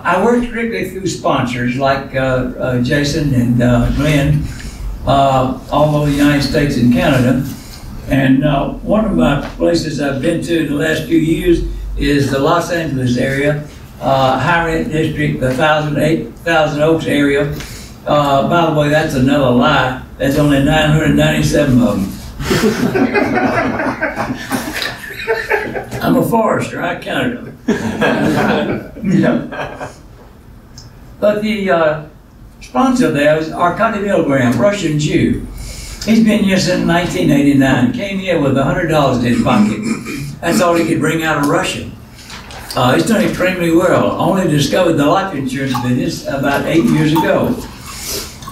I worked particularly through sponsors like Jason and Glenn, all over the United States and Canada. And one of my places I've been to in the last few years is the Los Angeles area, High Rent District, the 8,000 Oaks area. By the way, that's another lie. There's only 997 of them. I'm a forester, I counted them. But the sponsor there was Arkady Milgram, Russian Jew. He's been here since 1989. Came here with $100 in his pocket. That's all he could bring out of Russia. He's done extremely well. Only discovered the life insurance business about 8 years ago.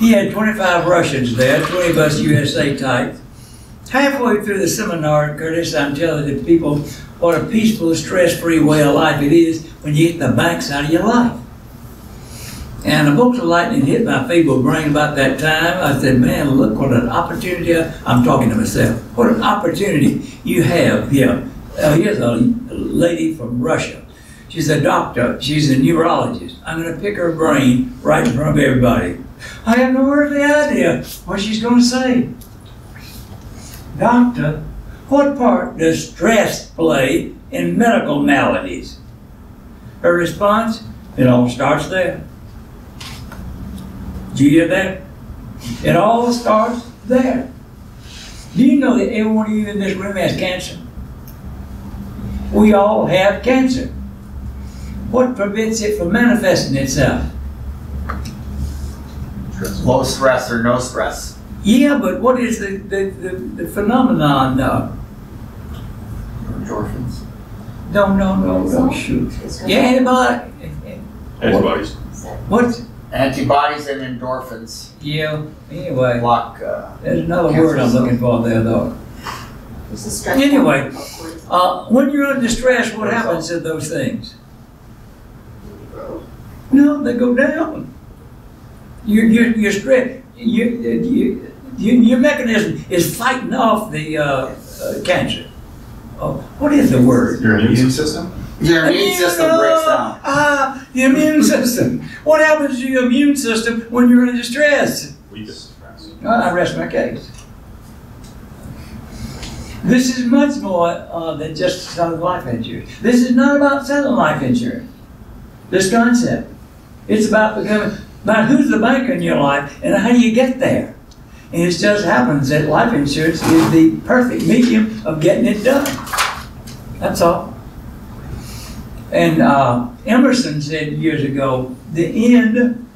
He had 25 Russians there, 20 of us USA types. Halfway through the seminar, Curtis, I'm telling the people what a peaceful, stress-free way of life it is when you get the banks out of your life. And a bolt of lightning hit my feeble brain about that time. I said, man, look what an opportunity. I'm talking to myself. What an opportunity you have here. Here's a lady from Russia. She's a doctor. She's a neurologist. I'm going to pick her brain right in front of everybody. I have no earthly idea what she's going to say. Doctor, what part does stress play in medical maladies? Her response, it all starts there. Do you hear that? It all starts there. Do you know that every one of you in this room has cancer? We all have cancer. What prevents it from manifesting itself? Low stress or no stress. Yeah, but what is the phenomenon now? Endorphins. No, shoot. Yeah, antibodies. What? Antibodies and endorphins. Yeah, anyway. Block, there's another word I'm looking for there, though. Anyway, when you're under stress, what happens to those things? No, they go down. Your stress, your mechanism is fighting off the cancer. Oh, what is the word? Your immune system? Your immune system breaks down. The immune system. What happens to your immune system when you're under stress? Weakest stress. I rest my case. This is much more than just selling life insurance. This is not about selling life insurance. This concept. It's about becoming, about who's the banker in your life and how do you get there. And it just happens that life insurance is the perfect medium of getting it done. That's all. And Emerson said years ago, the end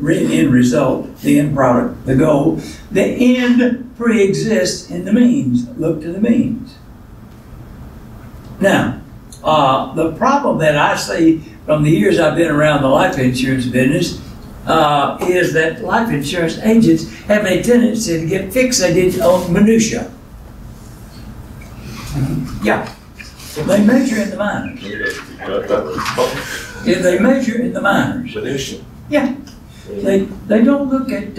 result, the end product, the goal, the end pre-exists in the means. Look to the means. Now, the problem that I see from the years I've been around the life insurance business is that life insurance agents have a tendency to get fixated on minutia. Yeah. If they measure in the minors. If they measure in the minors. Yeah. They don't look at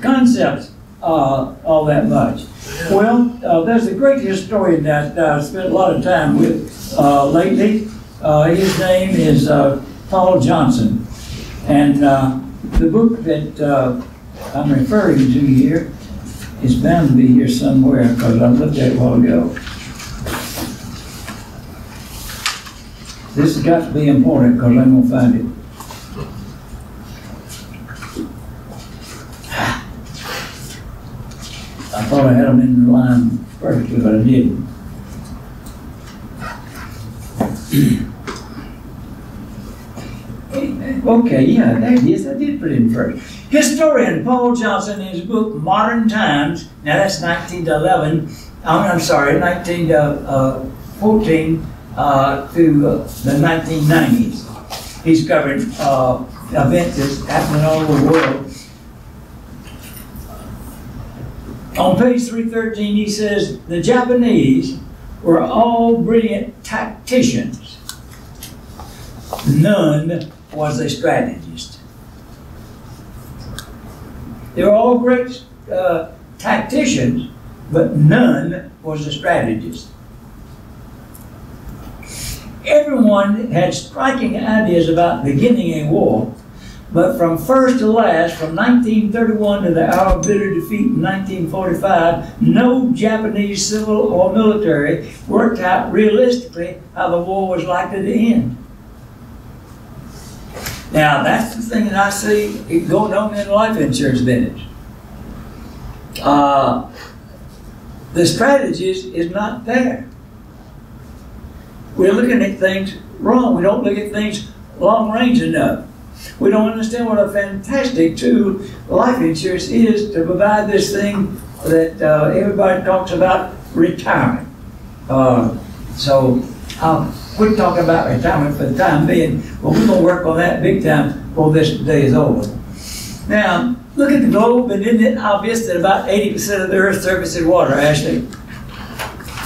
concepts all that much. Well, there's a great historian that I spent a lot of time with lately. His name is Paul Johnson. And the book that I'm referring to here is bound to be here somewhere because I looked at it a while ago. This has got to be important because I'm going to find it. I thought I had them in the line perfectly, but I didn't. Okay, yeah, that is, I did put it in first. Historian Paul Johnson in his book, Modern Times, now that's 1914, to the 1990s. He's covered events that's happening all over the world. On page 313, he says, the Japanese were all brilliant tacticians. None was a strategist. They were all great tacticians, but none was a strategist. Everyone had striking ideas about beginning a war, but from first to last, from 1931 to the hour of bitter defeat in 1945, no Japanese civil or military worked out realistically how the war was likely to end. Now, that's the thing that I see going on in the life insurance business. The strategy is not there. We're looking at things wrong. We don't look at things long range enough. We don't understand what a fantastic tool life insurance is to provide this thing that everybody talks about, retirement. So I'll quit talking about retirement for the time being, but we're going to work on that big time before this day is over. Now, look at the globe, and isn't it obvious that about 80% of the Earth's surface is water, Ashley?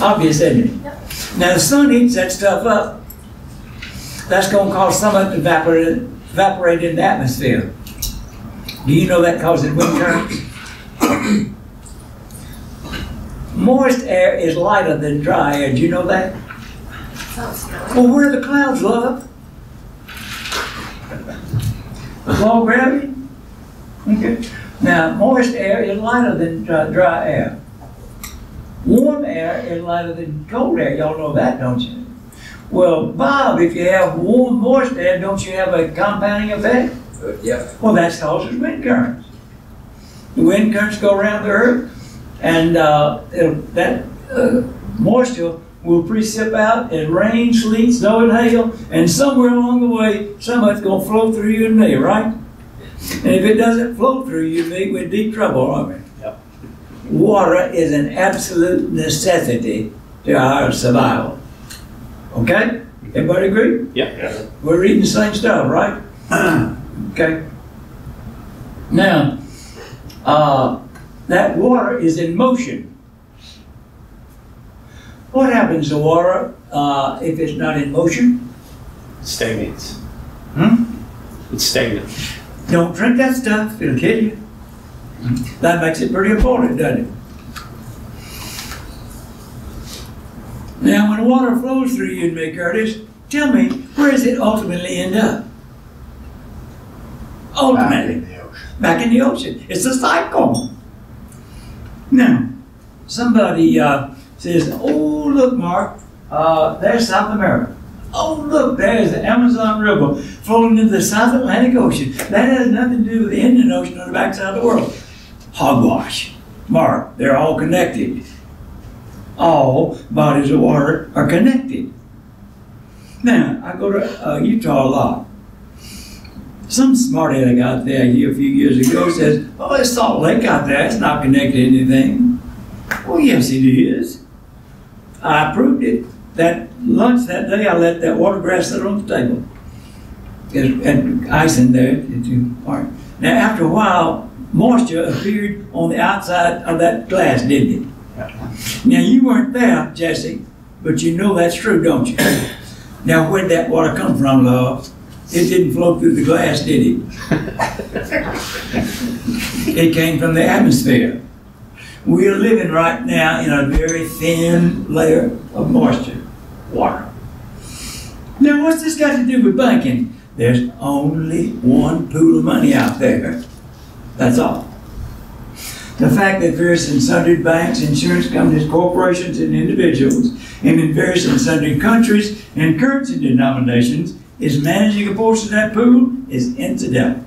Obvious, isn't it? Yep. Now, the sun heats that stuff up. That's going to cause some of it to evaporate in the atmosphere. Do you know that causes wind currents? Moist air is lighter than dry air. Do you know that? Well, where are the clouds, love? Law of gravity? Okay. Now, moist air is lighter than dry air. Warm air is lighter than cold air. Y'all know that, don't you? Well, Bob, if you have warm, moist air, don't you have a compounding effect? Yeah. Well, that causes wind currents. The wind currents go around the earth, and moisture will precip out as rain, sleet, snow, and hail, and somewhere along the way, somebody's going to flow through you and me, right? And if it doesn't flow through you and me, we're in deep trouble, aren't we? Water is an absolute necessity to our survival. Okay? Everybody agree? Yeah. We're reading the same stuff, right? Okay. Now, that water is in motion. What happens to water if it's not in motion? It stagnates. Hmm? It stagnates. Don't drink that stuff, it'll kill you. That makes it pretty important, doesn't it? Now, when water flows through you and me, Curtis, tell me, where does it ultimately end up? Ultimately, back in the ocean. Back in the ocean. It's a cycle. Now, somebody says, "Oh, look, Mark, there's South America. Oh, look, there's the Amazon River flowing into the South Atlantic Ocean. That has nothing to do with the Indian Ocean on the backside of the world." Hogwash. Mark, they're all connected. All bodies of water are connected. Now, I go to Utah a lot. Some smart-headed guy out there a few years ago says, "Oh, it's Salt Lake out there. It's not connected to anything." Oh, yes, it is. I proved it. That lunch that day, I let that water grass sit on the table. It had ice in there. Now, after a while, moisture appeared on the outside of that glass, didn't it? Now, you weren't there, Jesse, but you know that's true, don't you? Now, where'd that water come from, love? It didn't flow through the glass, did it? It came from the atmosphere. We're living right now in a very thin layer of moisture, water. Now, what's this got to do with banking? There's only one pool of money out there. That's all. The fact that various and sundry banks, insurance companies, corporations, and individuals, and in various and sundry countries and currency denominations, is managing a portion of that pool is incidental.